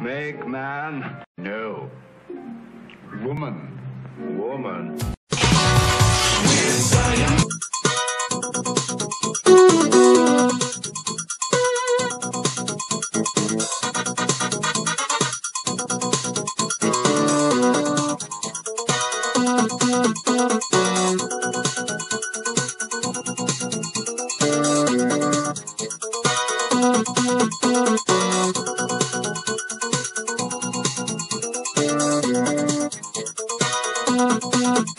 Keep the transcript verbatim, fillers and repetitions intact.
Make man. No. Woman. Woman.